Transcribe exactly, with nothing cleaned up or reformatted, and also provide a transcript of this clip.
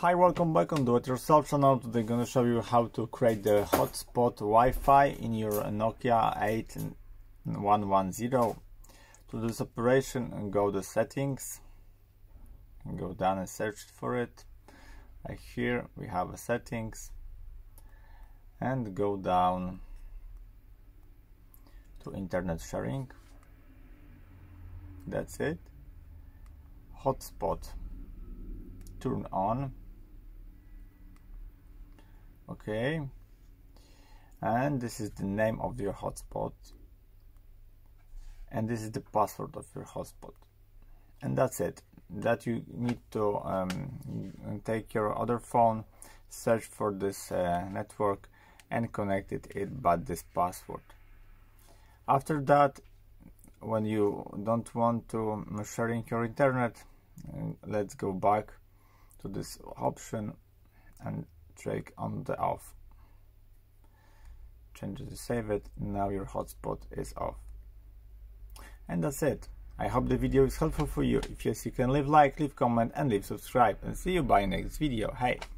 Hi, welcome back on Do It Yourself channel. Today I'm going to show you how to create the hotspot Wi-Fi in your Nokia eight one one zero. To do this operation, go to settings, go down and search for it. Right here we have a settings and go down to internet sharing. That's it. Hotspot, turn on. Okay, and this is the name of your hotspot, and this is the password of your hotspot, and that's it. That you need to um, take your other phone, search for this uh, network and connect it, it but this password. After that, when you don't want to sharing your internet, let's go back to this option and click on the off, change it to save it. Now your hotspot is off, and that's it. I hope the video is helpful for you. If yes, you can leave like, leave comment and leave subscribe, and see you by next video. Hey.